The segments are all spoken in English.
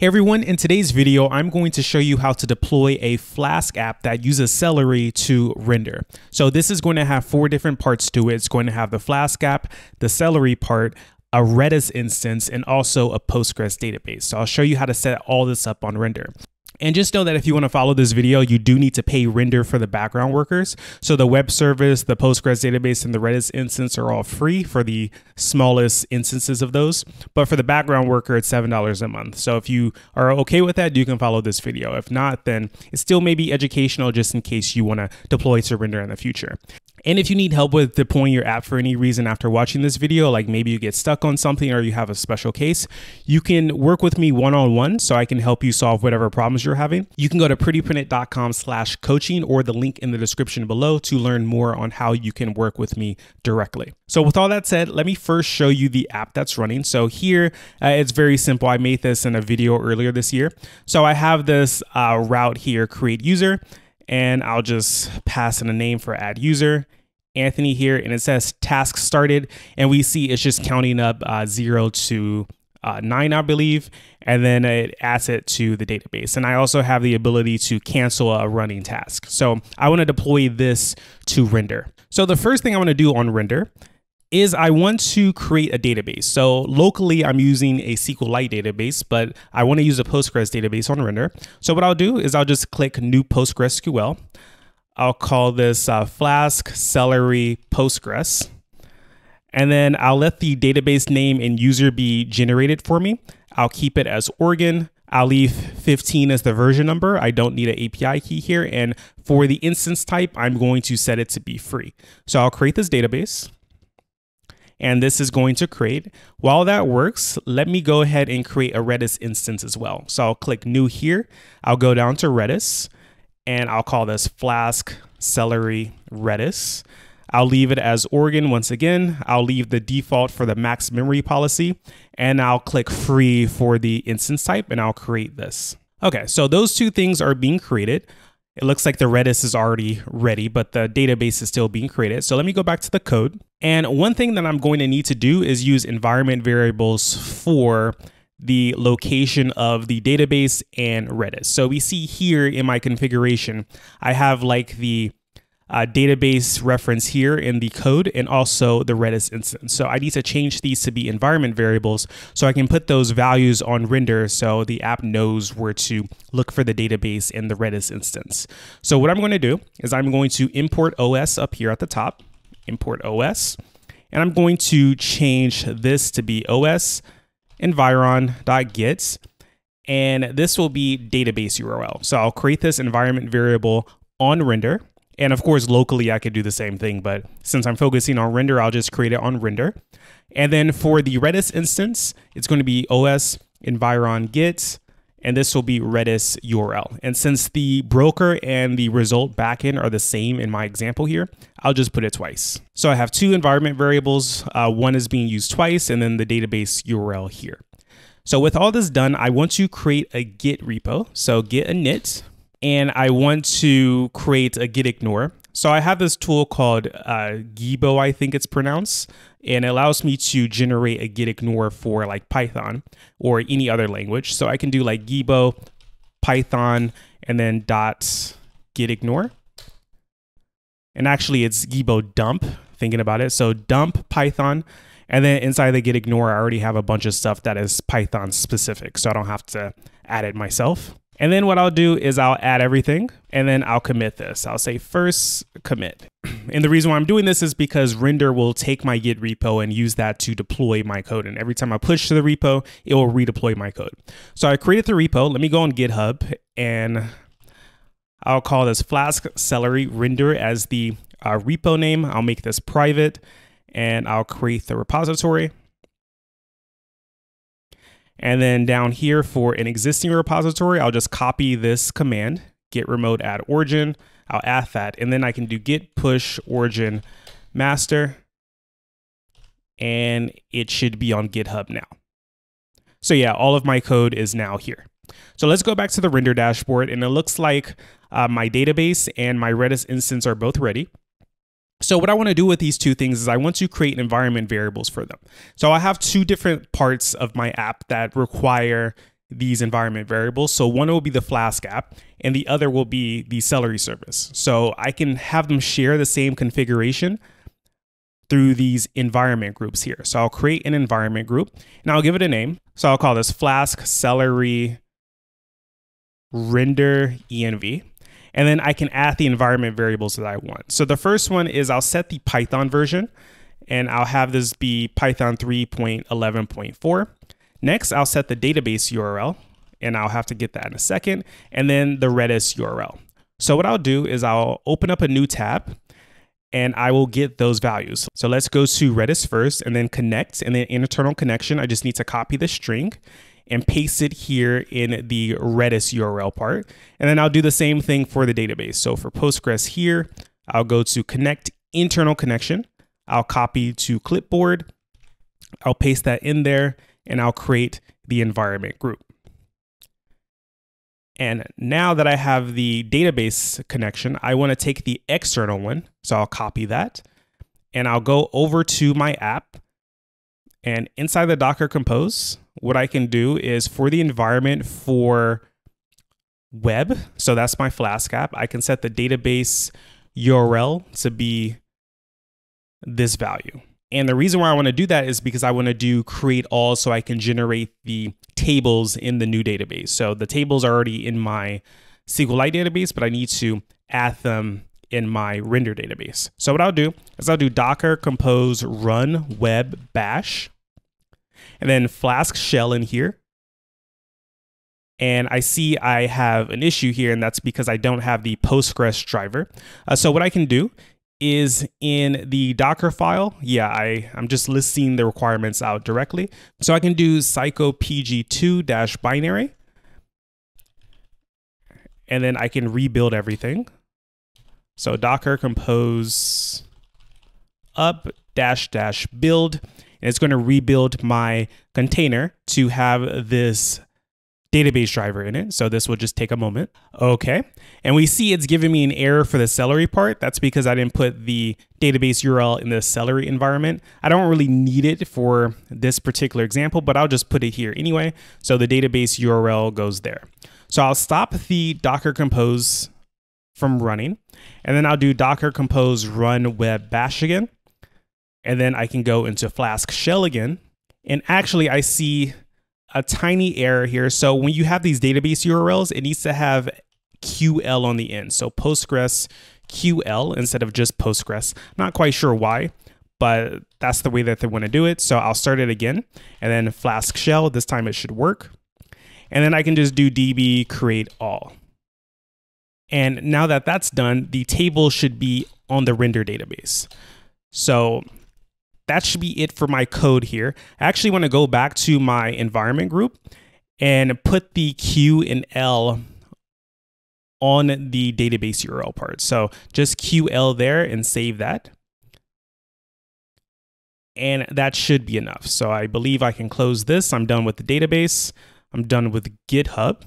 Hey everyone, in today's video, I'm going to show you how to deploy a Flask app that uses Celery to render. So this is going to have four different parts to it. It's going to have the Flask app, the Celery part, a Redis instance, and also a Postgres database. So I'll show you how to set all this up on Render. And just know that if you want to follow this video, you do need to pay Render for the background workers. So the web service, the Postgres database, and the Redis instance are all free for the smallest instances of those. But for the background worker, it's $7 a month. So if you are okay with that, you can follow this video. If not, then it still may be educational just in case you want to deploy to Render in the future. And if you need help with deploying your app for any reason after watching this video, like maybe you get stuck on something or you have a special case, you can work with me one-on-one so I can help you solve whatever problems you're having. You can go to prettyprinted.com/coaching or the link in the description below to learn more on how you can work with me directly. So with all that said, let me first show you the app that's running. So here, it's very simple. I made this in a video earlier this year. So I have this route here, create user. And I'll just pass in a name for add user, Anthony here, and it says task started. And we see it's just counting up 0 to 9, I believe. And then it adds it to the database. And I also have the ability to cancel a running task. So I wanna deploy this to Render. So the first thing I wanna do on Render is I want to create a database. So locally, I'm using a SQLite database, but I want to use a Postgres database on Render. So what I'll do is I'll just click New PostgreSQL. I'll call this Flask Celery Postgres. And then I'll let the database name and user be generated for me. I'll keep it as Oregon. I'll leave 15 as the version number. I don't need an API key here. And for the instance type, I'm going to set it to be free. So I'll create this database. And this is going to create. While that works, let me go ahead and create a Redis instance as well. So I'll click new here. I'll go down to Redis and I'll call this Flask Celery Redis. I'll leave it as Oregon once again. I'll leave the default for the max memory policy and I'll click free for the instance type and I'll create this. Okay, so those two things are being created. It looks like the Redis is already ready, but the database is still being created. So let me go back to the code. And one thing that I'm going to need to do is use environment variables for the location of the database and Redis. So we see here in my configuration, I have like the database reference here in the code and also the Redis instance. So I need to change these to be environment variables so I can put those values on Render so the app knows where to look for the database and the Redis instance. So what I'm going to do is I'm going to import OS up here at the top, import OS, and I'm going to change this to be OS environ.get, and this will be database URL. So I'll create this environment variable on Render. And of course, locally, I could do the same thing, but since I'm focusing on Render, I'll just create it on Render. And then for the Redis instance, it's going to be OS environ get, and this will be Redis URL. And since the broker and the result backend are the same in my example here, I'll just put it twice. So I have two environment variables. One is being used twice, and then the database URL here. So with all this done, I want to create a Git repo. So git init. And I want to create a git ignore. So I have this tool called Gibo, I think it's pronounced, and it allows me to generate a git ignore for like Python or any other language. So I can do like Gibo, Python, and then dot git ignore. And actually it's Gibo dump, thinking about it. So dump Python, and then inside the git ignore, I already have a bunch of stuff that is Python specific, so I don't have to add it myself. And then what I'll do is I'll add everything and then I'll commit this. I'll say first commit. And the reason why I'm doing this is because Render will take my Git repo and use that to deploy my code. And every time I push to the repo, it will redeploy my code. So I created the repo. Let me go on GitHub and I'll call this Flask Celery Render as the repo name. I'll make this private and I'll create the repository. And then down here for an existing repository, I'll just copy this command, git remote add origin, I'll add that. And then I can do git push origin master, and it should be on GitHub now. So yeah, all of my code is now here. So let's go back to the Render dashboard, and it looks like my database and my Redis instance are both ready. So what I want to do with these two things is I want to create environment variables for them. So I have two different parts of my app that require these environment variables. So one will be the Flask app and the other will be the Celery service. So I can have them share the same configuration through these environment groups here. So I'll create an environment group and I'll give it a name. So I'll call this Flask Celery Render env. And then I can add the environment variables that I want. So the first one is I'll set the Python version and I'll have this be Python 3.11.4. Next, I'll set the database URL and I'll have to get that in a second. And then the Redis URL. So what I'll do is I'll open up a new tab and I will get those values. So let's go to Redis first and then connect and then internal connection. I just need to copy the string and paste it here in the Redis URL part. And then I'll do the same thing for the database. So for Postgres here, I'll go to connect internal connection. I'll copy to clipboard. I'll paste that in there and I'll create the environment group. And now that I have the database connection, I want to take the external one. So I'll copy that and I'll go over to my app. And inside the Docker Compose, what I can do is for the environment for web, so that's my Flask app, I can set the database URL to be this value. And the reason why I want to do that is because I want to do create all so I can generate the tables in the new database. So the tables are already in my SQLite database, but I need to add them in my Render database. So what I'll do is I'll do Docker Compose run web bash and then Flask shell in here. And I see I have an issue here, and that's because I don't have the Postgres driver. So what I can do is in the Docker file. Yeah, I'm just listing the requirements out directly. So I can do psycopg2-binary. And then I can rebuild everything. So Docker Compose up -- build. And it's going to rebuild my container to have this database driver in it. So this will just take a moment. Okay. And we see it's giving me an error for the Celery part. That's because I didn't put the database URL in the Celery environment. I don't really need it for this particular example, but I'll just put it here anyway. So the database URL goes there. So I'll stop the Docker Compose from running, and then I'll do Docker Compose run web bash again. And then I can go into Flask shell again. And actually I see a tiny error here. So when you have these database URLs, it needs to have QL on the end. So Postgres QL instead of just Postgres. Not quite sure why, but that's the way that they want to do it. So I'll start it again and then Flask shell, this time it should work. And then I can just do DB create all. And now that that's done, the table should be on the Render database. So that should be it for my code here. I actually want to go back to my environment group and put the Q and L on the database URL part. So just QL there and save that. And that should be enough. So I believe I can close this. I'm done with the database. I'm done with GitHub.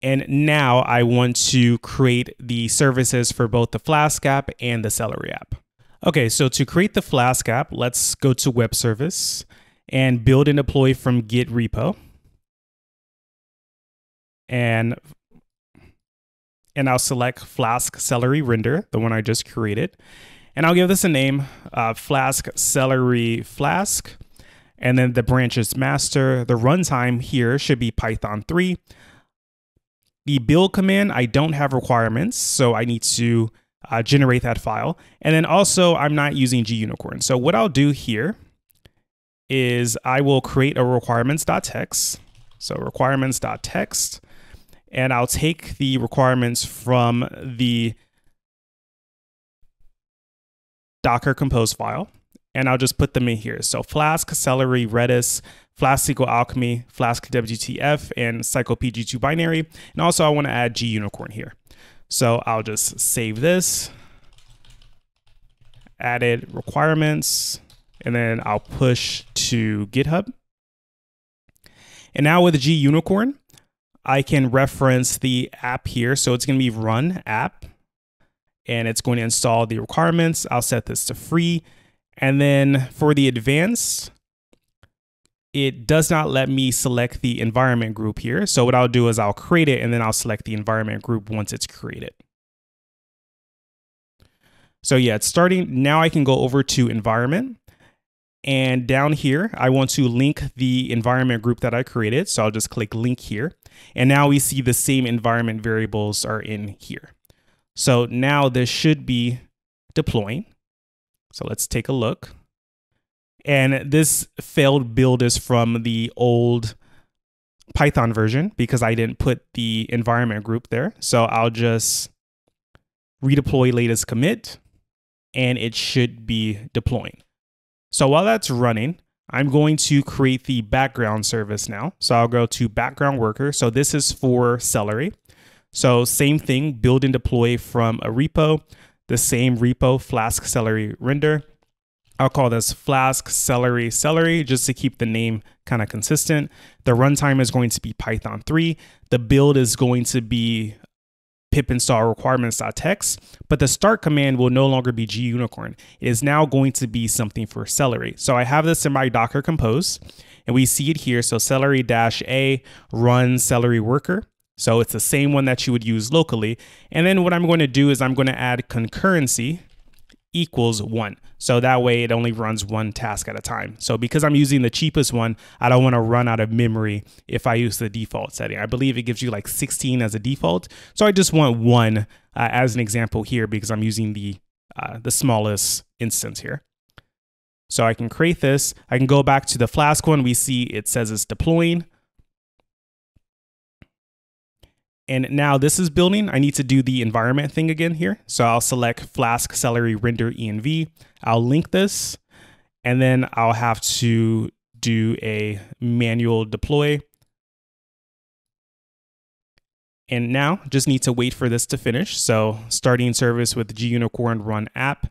And now I want to create the services for both the Flask app and the Celery app. Okay, so to create the Flask app, let's go to web service and build and deploy from Git repo. And I'll select Flask Celery Render, the one I just created. And I'll give this a name, Flask Celery Flask. And then the branch is master. The runtime here should be Python 3. The build command, I don't have requirements, so I need to generate that file. And then also I'm not using Gunicorn. So what I'll do here is I will create a requirements.txt. So requirements.txt, and I'll take the requirements from the Docker Compose file and I'll just put them in here. So Flask, Celery, Redis, Flask-SQLAlchemy, Flask-WTF, and psycopg2-binary. And also I want to add Gunicorn here. So I'll just save this, added requirements, and then I'll push to GitHub. And now with Gunicorn, I can reference the app here. So it's going to be run app and it's going to install the requirements. I'll set this to free. And then for the advanced, it does not let me select the environment group here. So what I'll do is I'll create it and then I'll select the environment group once it's created. So yeah, it's starting. Now I can go over to environment, and down here, I want to link the environment group that I created. So I'll just click link here. And now we see the same environment variables are in here. So now this should be deploying. So let's take a look. And this failed build is from the old Python version because I didn't put the environment group there. So I'll just redeploy latest commit, and it should be deploying. So while that's running, I'm going to create the background service now. So I'll go to background worker. So this is for Celery. So same thing, build and deploy from a repo, the same repo, Flask Celery Render. I'll call this Flask Celery Celery just to keep the name kind of consistent. The runtime is going to be Python 3. The build is going to be pip install requirements.txt, but the start command will no longer be Gunicorn. It is now going to be something for Celery. So I have this in my Docker Compose, and we see it here. So Celery-A run Celery worker. So it's the same one that you would use locally. And then what I'm going to do is I'm going to add concurrency equals 1. So that way it only runs one task at a time. So because I'm using the cheapest one, I don't want to run out of memory if I use the default setting. I believe it gives you like 16 as a default. So I just want one as an example here because I'm using the smallest instance here. So I can create this. I can go back to the Flask one. We see it says it's deploying. And now this is building. I need to do the environment thing again here. So I'll select Flask Celery Render env. I'll link this, and then I'll have to do a manual deploy. And now just need to wait for this to finish. So starting service with Gunicorn run app.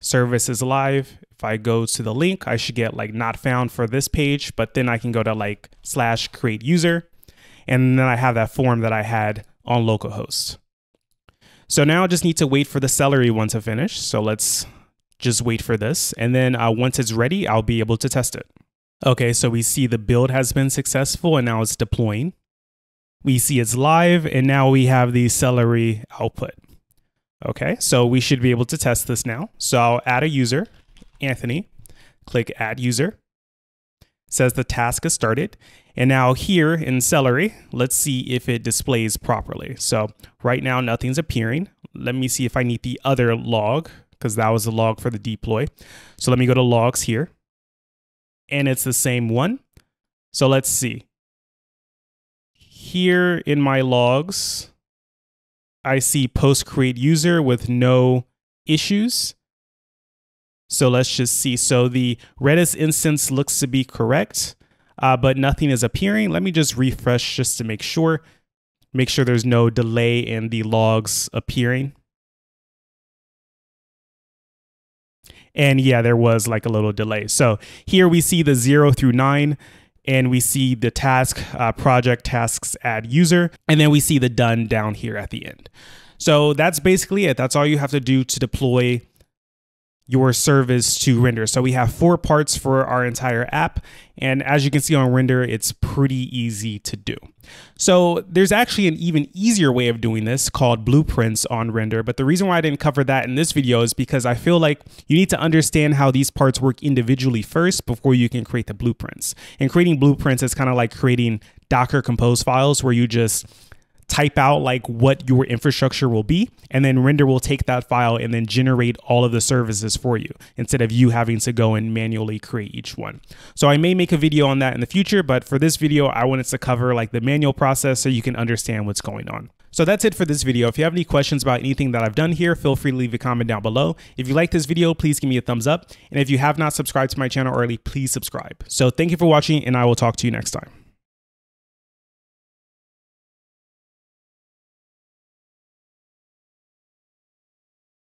Service is live. If I go to the link, I should get like not found for this page, but then I can go to like slash create user. And then I have that form that I had on localhost. So now I just need to wait for the Celery one to finish. So let's just wait for this. And then once it's ready, I'll be able to test it. Okay, so we see the build has been successful and now it's deploying. We see it's live and now we have the Celery output. Okay, so we should be able to test this now. So I'll add a user, Anthony, click add user. Says the task is started. And now here in Celery, let's see if it displays properly. So right now, nothing's appearing. Let me see if I need the other log, because that was the log for the deploy. So let me go to logs here. And it's the same one. So let's see. Here in my logs, I see post create user with no issues. So let's just see. So the Redis instance looks to be correct, but nothing is appearing. Let me just refresh just to make sure there's no delay in the logs appearing. And yeah, there was like a little delay. So here we see the 0 through 9, and we see the task project tasks add user, and then we see the done down here at the end. So that's basically it. That's all you have to do to deploy your service to Render. So we have 4 parts for our entire app. And as you can see on Render, it's pretty easy to do. So there's actually an even easier way of doing this called blueprints on Render. But the reason why I didn't cover that in this video is because I feel like you need to understand how these parts work individually first before you can create the blueprints. And creating blueprints is kind of like creating Docker Compose files where you just type out like what your infrastructure will be, and then Render will take that file and then generate all of the services for you instead of you having to go and manually create each one. So I may make a video on that in the future, but for this video, I wanted to cover like the manual process so you can understand what's going on. So that's it for this video. If you have any questions about anything that I've done here, feel free to leave a comment down below. If you like this video, please give me a thumbs up. And if you have not subscribed to my channel already, please subscribe. So thank you for watching, and I will talk to you next time.